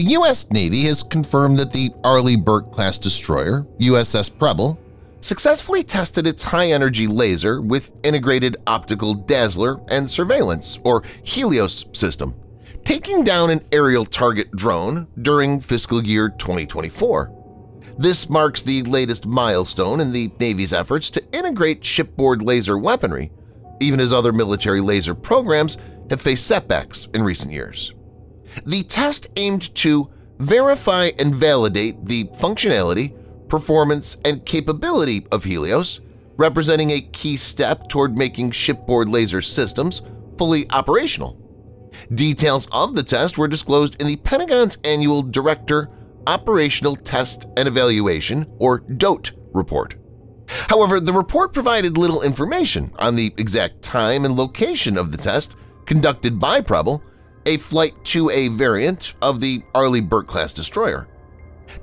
The U.S. Navy has confirmed that the Arleigh Burke-class destroyer, USS Preble, successfully tested its high-energy laser with integrated optical dazzler and surveillance, or HELIOS, system, taking down an aerial target drone during fiscal year 2024. This marks the latest milestone in the Navy's efforts to integrate shipboard laser weaponry, even as other military laser programs have faced setbacks in recent years. The test aimed to verify and validate the functionality, performance, and capability of HELIOS, representing a key step toward making shipboard laser systems fully operational. Details of the test were disclosed in the Pentagon's annual Director Operational Test and Evaluation, or DOTE, report. However, the report provided little information on the exact time and location of the test conducted by Preble, a Flight IIA variant of the Arleigh Burke-class destroyer.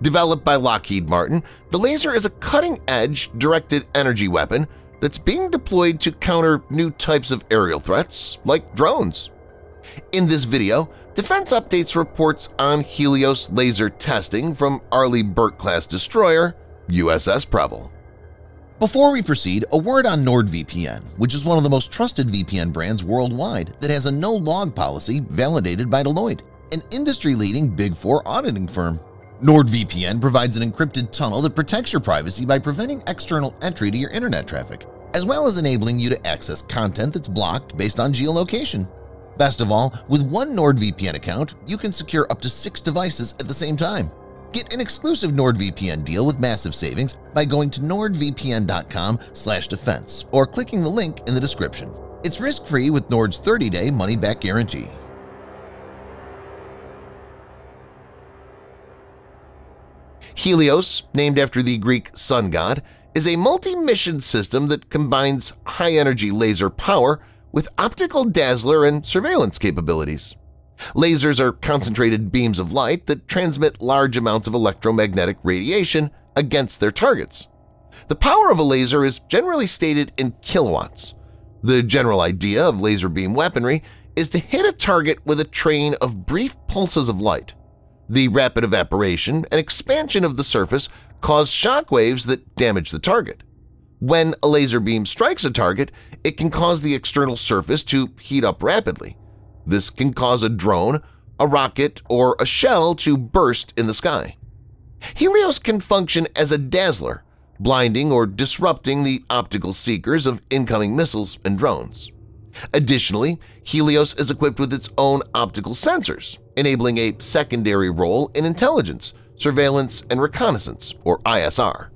Developed by Lockheed Martin, the laser is a cutting-edge directed energy weapon that's being deployed to counter new types of aerial threats, like drones. In this video, Defense Updates reports on HELIOS laser testing from Arleigh Burke-class destroyer USS Preble. Before we proceed, a word on NordVPN, which is one of the most trusted VPN brands worldwide that has a no-log policy validated by Deloitte, an industry-leading Big Four auditing firm. NordVPN provides an encrypted tunnel that protects your privacy by preventing external entry to your internet traffic, as well as enabling you to access content that's blocked based on geolocation. Best of all, with one NordVPN account, you can secure up to 6 devices at the same time. Get an exclusive NordVPN deal with massive savings by going to nordvpn.com/defense or clicking the link in the description. It's risk-free with Nord's 30-day money-back guarantee. HELIOS, named after the Greek sun god, is a multi-mission system that combines high-energy laser power with optical dazzler and surveillance capabilities. Lasers are concentrated beams of light that transmit large amounts of electromagnetic radiation against their targets. The power of a laser is generally stated in kilowatts. The general idea of laser beam weaponry is to hit a target with a train of brief pulses of light. The rapid evaporation and expansion of the surface cause shock waves that damage the target. When a laser beam strikes a target, it can cause the external surface to heat up rapidly. This can cause a drone, a rocket, or a shell to burst in the sky. HELIOS can function as a dazzler, blinding or disrupting the optical seekers of incoming missiles and drones. Additionally, HELIOS is equipped with its own optical sensors, enabling a secondary role in intelligence, surveillance, and reconnaissance, or ISR.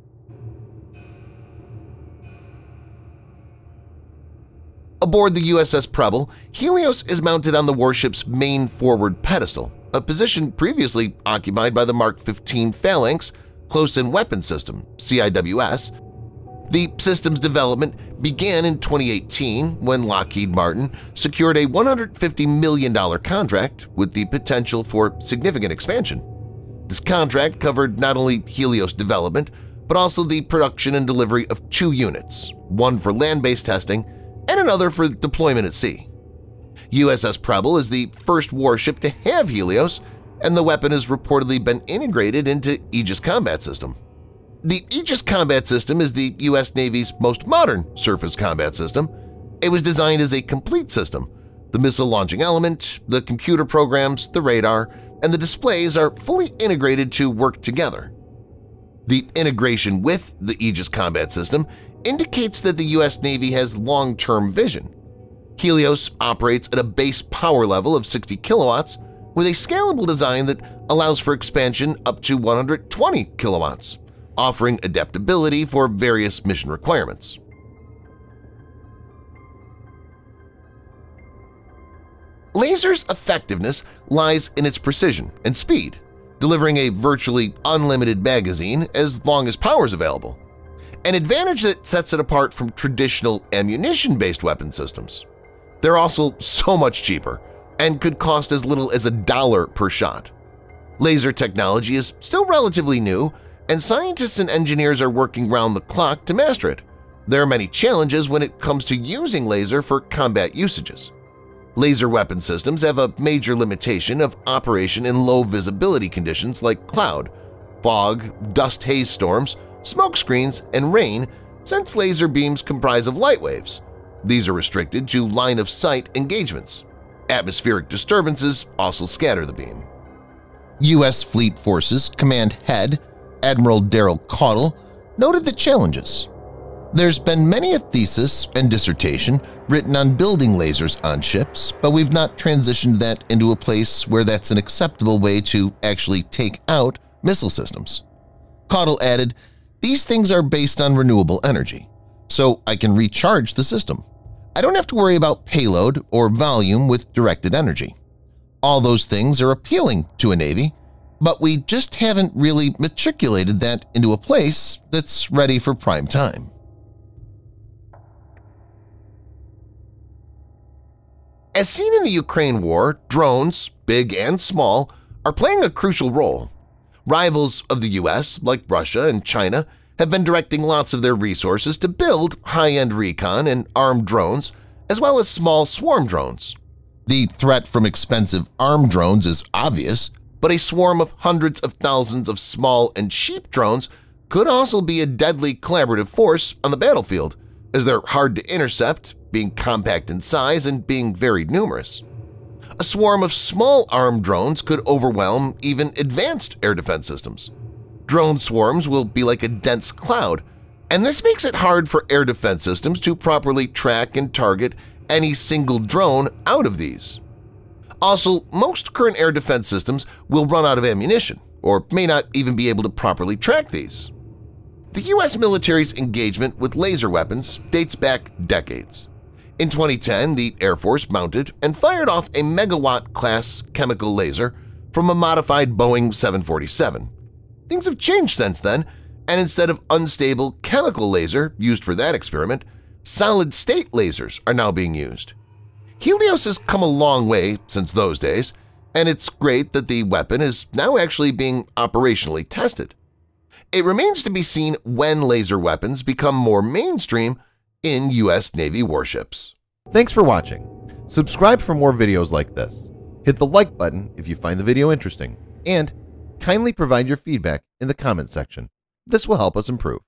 Aboard the USS Preble, HELIOS is mounted on the warship's main forward pedestal, a position previously occupied by the Mark 15 Phalanx Close-In Weapon System, CIWS. The system's development began in 2018 when Lockheed Martin secured a $150 million contract with the potential for significant expansion. This contract covered not only HELIOS development, but also the production and delivery of 2 units, one for land-based testing and another for deployment at sea. USS Preble is the first warship to have HELIOS, and the weapon has reportedly been integrated into Aegis Combat System. The Aegis Combat System is the U.S. Navy's most modern surface combat system. It was designed as a complete system. The missile launching element, the computer programs, the radar, and the displays are fully integrated to work together. The integration with the Aegis Combat System indicates that the U.S. Navy has long-term vision. HELIOS operates at a base power level of 60 kilowatts with a scalable design that allows for expansion up to 120 kilowatts, offering adaptability for various mission requirements. Laser's effectiveness lies in its precision and speed, delivering a virtually unlimited magazine as long as power is available, an advantage that sets it apart from traditional ammunition-based weapon systems. They're also so much cheaper and could cost as little as $1 per shot. Laser technology is still relatively new, and scientists and engineers are working round the clock to master it. There are many challenges when it comes to using laser for combat usages. Laser weapon systems have a major limitation of operation in low visibility conditions like cloud, fog, dust haze storms, smoke screens, and rain, since laser beams comprise of light waves. These are restricted to line-of-sight engagements. Atmospheric disturbances also scatter the beam. U.S. Fleet Forces Command Head Admiral Darrell Caudle noted the challenges. There's been many a thesis and dissertation written on building lasers on ships, but we've not transitioned that into a place where that's an acceptable way to actually take out missile systems. Caudle added, "These things are based on renewable energy, so I can recharge the system. I don't have to worry about payload or volume with directed energy. All those things are appealing to a Navy, but we just haven't really matriculated that into a place that's ready for prime time." As seen in the Ukraine war, drones, big and small, are playing a crucial role. Rivals of the U.S., like Russia and China, have been directing lots of their resources to build high-end recon and armed drones, as well as small swarm drones. The threat from expensive armed drones is obvious, but a swarm of hundreds of thousands of small and cheap drones could also be a deadly collaborative force on the battlefield, as they're hard to intercept, being compact in size and being very numerous. A swarm of small armed drones could overwhelm even advanced air defense systems. Drone swarms will be like a dense cloud, and this makes it hard for air defense systems to properly track and target any single drone out of these. Also, most current air defense systems will run out of ammunition or may not even be able to properly track these. The U.S. military's engagement with laser weapons dates back decades. In 2010, the Air Force mounted and fired off a megawatt-class chemical laser from a modified Boeing 747. Things have changed since then, and instead of unstable chemical laser used for that experiment, solid-state lasers are now being used. HELIOS has come a long way since those days, and it's great that the weapon is now actually being operationally tested. It remains to be seen when laser weapons become more mainstream in U.S. Navy warships. Thanks for watching. Subscribe for more videos like this. Hit the like button if you find the video interesting, and kindly provide your feedback in the comment section. This will help us improve.